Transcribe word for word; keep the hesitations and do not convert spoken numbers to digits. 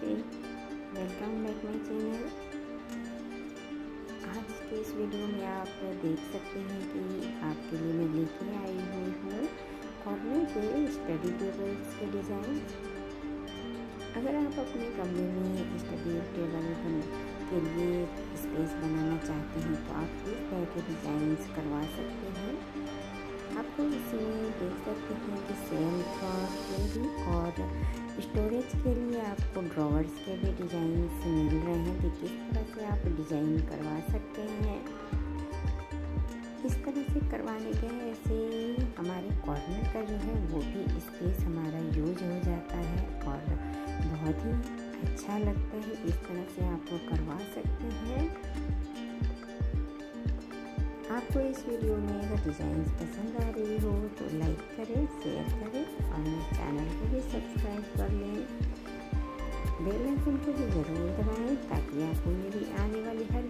Welcome back my channel. आज के इस वीडियो में आप देख सकते हैं कि आपके लिए मैं लेके आई हुई हूँ कॉर्नर के स्टडी टेबल्स के डिज़ाइन। अगर आप अपने कमरे में स्टडी टेबल के लिए स्पेस बनाना चाहते हैं तो आप इस तरह के डिज़ाइंस करवा सकते हैं। आपको इसमें देख सकते हैं कि सेल्फ और स्टोरेज के लिए आपको ड्रॉवर्स के भी डिज़ाइंस मिल रहे हैं कि किस तरह से आप डिज़ाइन करवा सकते हैं। इस तरह से करवाने के ऐसे हमारे कॉर्नर का जो है वो भी स्पेस हमारा यूज हो जाता है और बहुत ही अच्छा लगता है। इस तरह से आप वो करवा सकते हैं। आपको इस वीडियो में अगर डिज़ाइंस पसंद आ रही हो तो लाइक करें, शेयर करें और मेरे चैनल को भी सब्सक्राइब कर लें। बेल आइकन को भी ज़रूर दबाएं ताकि आपको मेरी आने वाली हर